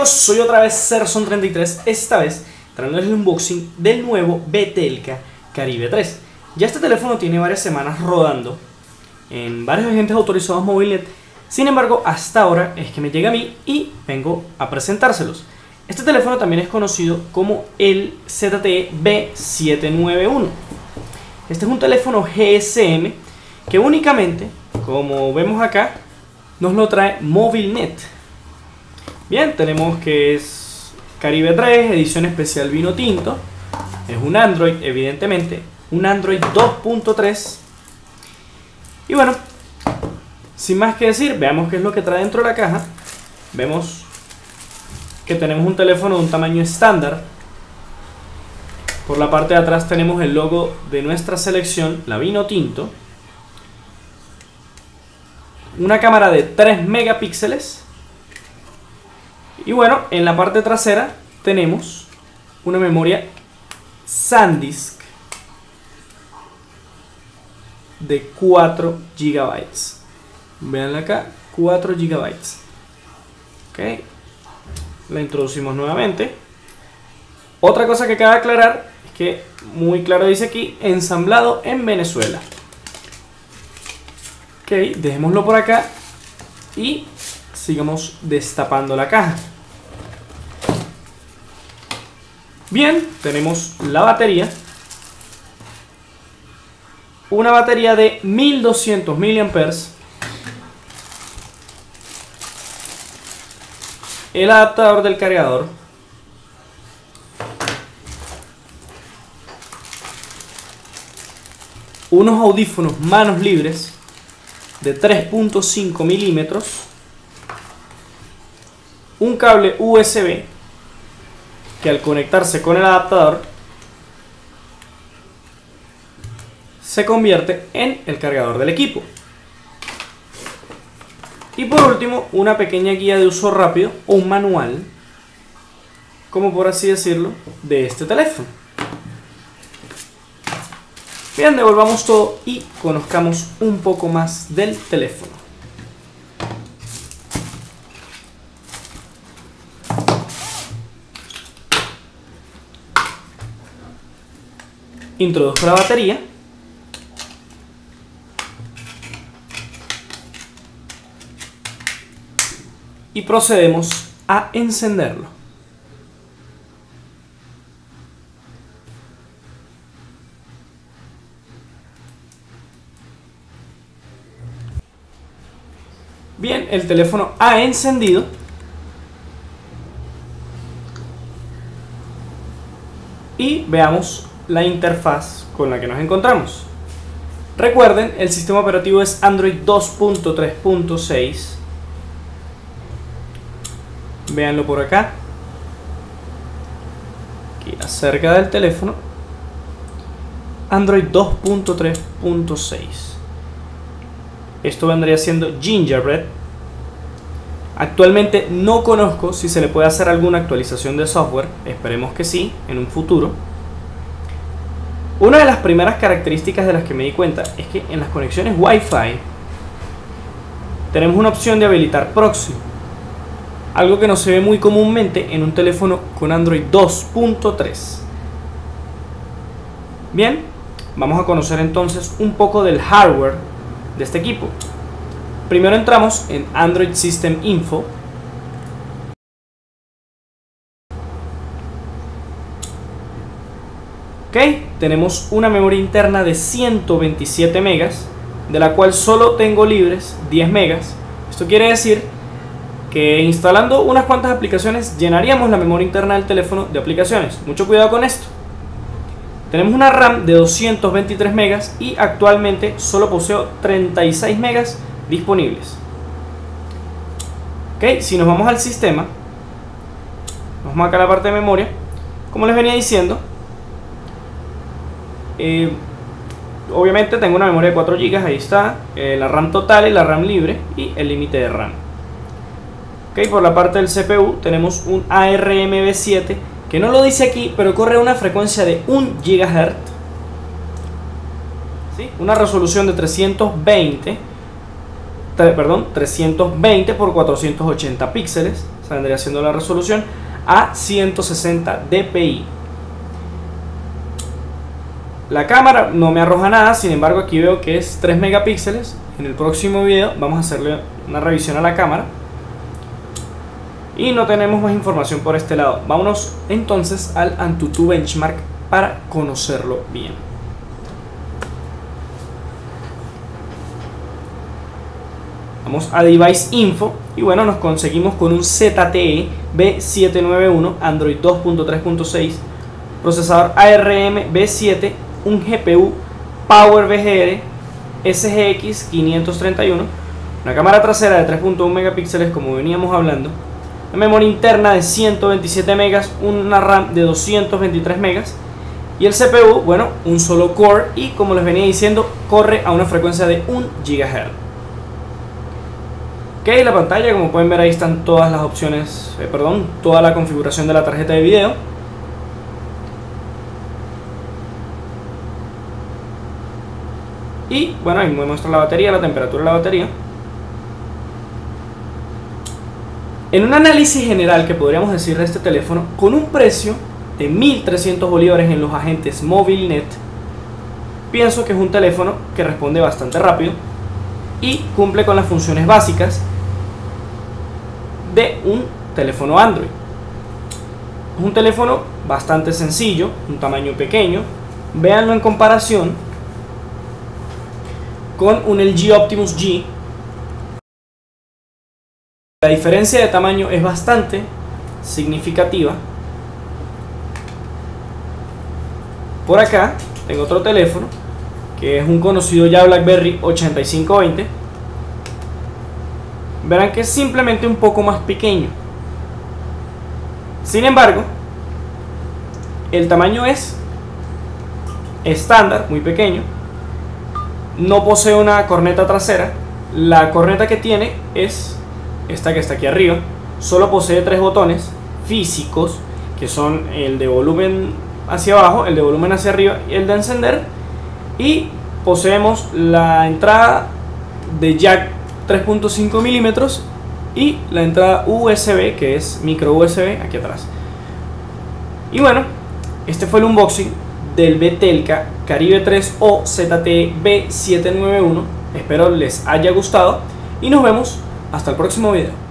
amigos, soy otra vez Serson33, esta vez traerles el unboxing del nuevo Vtelca Caribe 3. Ya este teléfono tiene varias semanas rodando en varios agentes autorizados Movilnet, sin embargo hasta ahora es que me llega a mí y vengo a presentárselos. Este teléfono también es conocido como el ZTE B791. Este es un teléfono GSM que únicamente, como vemos acá, nos lo trae Movilnet. Bien, tenemos que es Caribe 3, edición especial Vino Tinto. Es un Android, evidentemente. Un Android 2.3. Y bueno, sin más que decir, veamos qué es lo que trae dentro de la caja. Vemos que tenemos un teléfono de un tamaño estándar. Por la parte de atrás tenemos el logo de nuestra selección, la Vino Tinto. Una cámara de 3 megapíxeles. Y bueno, en la parte trasera tenemos una memoria SanDisk de 4 GB. Veanla acá, 4 GB. Ok. La introducimos nuevamente. Otra cosa que cabe aclarar es que muy claro dice aquí, ensamblado en Venezuela. Ok, dejémoslo por acá y sigamos destapando la caja. Bien, tenemos la batería. Una batería de 1200 mAh. El adaptador del cargador. Unos audífonos manos libres de 3.5 milímetros. Un cable USB que al conectarse con el adaptador se convierte en el cargador del equipo. Y por último, una pequeña guía de uso rápido o un manual, como por así decirlo, de este teléfono. Bien, devolvamos todo y conozcamos un poco más del teléfono. Introduzco la batería. Y procedemos a encenderlo. Bien, el teléfono ha encendido. Y veamos la interfaz con la que nos encontramos. Recuerden, el sistema operativo es Android 2.3.6. Véanlo por acá. Aquí acerca del teléfono. Android 2.3.6. Esto vendría siendo Gingerbread. Actualmente no conozco si se le puede hacer alguna actualización de software. Esperemos que sí, en un futuro. Una de las primeras características de las que me di cuenta es que en las conexiones Wi-Fi tenemos una opción de habilitar proxy. Algo que no se ve muy comúnmente en un teléfono con Android 2.3. Bien, vamos a conocer entonces un poco del hardware de este equipo. Primero entramos en Android System Info. Ok, tenemos una memoria interna de 127 megas, de la cual solo tengo libres 10 megas. Esto quiere decir que instalando unas cuantas aplicaciones llenaríamos la memoria interna del teléfono de aplicaciones. Mucho cuidado con esto. Tenemos una RAM de 223 megas y actualmente solo poseo 36 megas disponibles. Ok, si nos vamos al sistema, nos vamos acá a la parte de memoria. Como les venía diciendo, obviamente tengo una memoria de 4 GB, ahí está, la RAM total y la RAM libre y el límite de RAM. Okay, por la parte del CPU tenemos un ARMv7 que no lo dice aquí, pero corre a una frecuencia de 1 GHz, ¿sí? Una resolución de 320 x 480 píxeles, vendría siendo la resolución, a 160 dpi. La cámara no me arroja nada, sin embargo aquí veo que es 3 megapíxeles. En el próximo video vamos a hacerle una revisión a la cámara. Y no tenemos más información por este lado. Vámonos entonces al Antutu Benchmark para conocerlo bien. Vamos a Device Info y bueno, nos conseguimos con un ZTE B791 Android 2.3.6, procesador ARMv7, un GPU PowerVR SGX 531, una cámara trasera de 3.1 megapíxeles como veníamos hablando, una memoria interna de 127 megas, una RAM de 223 megas y el CPU, bueno, un solo core y como les venía diciendo, corre a una frecuencia de 1 GHz. Ok, la pantalla, como pueden ver ahí están todas las opciones, toda la configuración de la tarjeta de video. Y bueno, ahí me muestra la batería, la temperatura de la batería. En un análisis general que podríamos decir de este teléfono, con un precio de 1300 bolívares en los agentes Movilnet, pienso que es un teléfono que responde bastante rápido y cumple con las funciones básicas de un teléfono Android. Es un teléfono bastante sencillo, un tamaño pequeño. Véanlo en comparación con un LG Optimus G. La diferencia de tamaño es bastante significativa. Por acá tengo otro teléfono que es un conocido ya BlackBerry 8520. Verán que es simplemente un poco más pequeño. Sin embargo, el tamaño es estándar, muy pequeño. No posee una corneta trasera. La corneta que tiene es esta que está aquí arriba. Solo posee 3 botones físicos, que son el de volumen hacia abajo, el de volumen hacia arriba y el de encender. Y poseemos la entrada de jack 3.5 milímetros y la entrada USB, que es micro USB, aquí atrás. Y bueno, este fue el unboxing del Vtelca Caribe 3 o ZTE B791. Espero les haya gustado y nos vemos hasta el próximo video.